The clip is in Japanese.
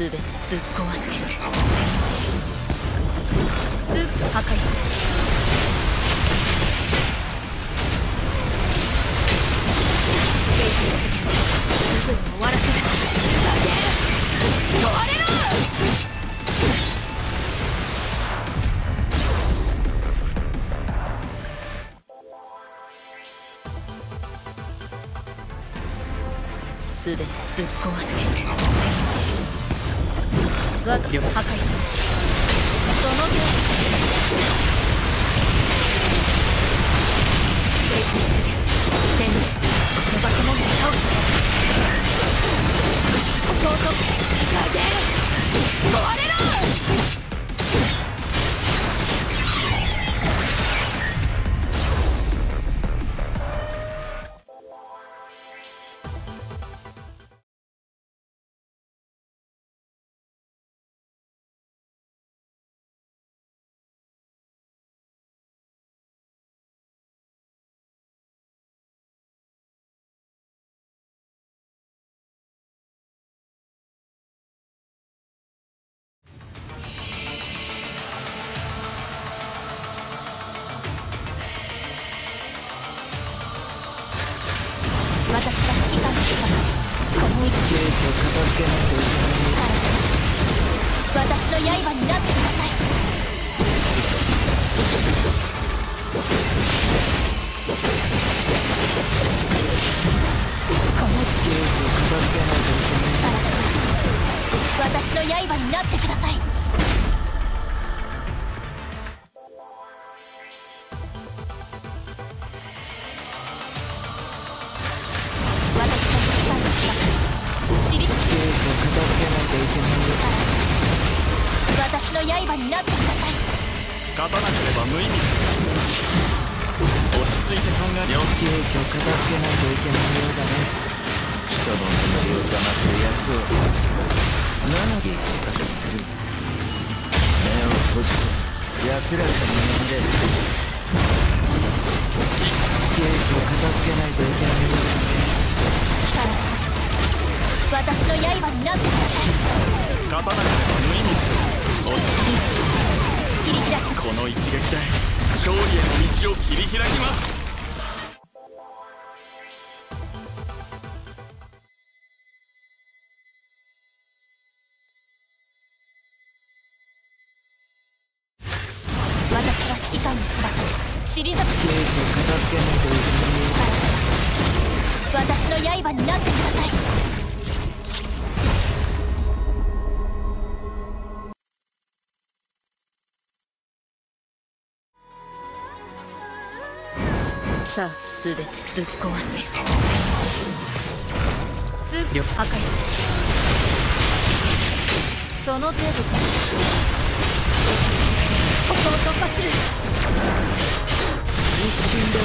全てぶっ壊してやる。すぐ破壊する。 全てぶっ壊している。ガード破壊する。その手全部お化け物を倒す。相当投げる。壊れろ。 私の刃になってください。このゲージを片付けないといけない。私の刃になってください。 私の刃になってください。勝たなければ無意味。落ち着いて考えよう。ゲージを片付けないといけないようだね。人の眠りを邪魔するやつを何で喫茶店する。目を閉じて安らかに飲んで。ゲージを片付けないといけないようだね。 私の刃になってください。勝たなければ無意味。落ち着き切り開く。この一撃で勝利への道を切り開きます。 さあ、全てぶっ壊してやる。すぐ破壊する。その程度か。ここを突破する。一瞬で。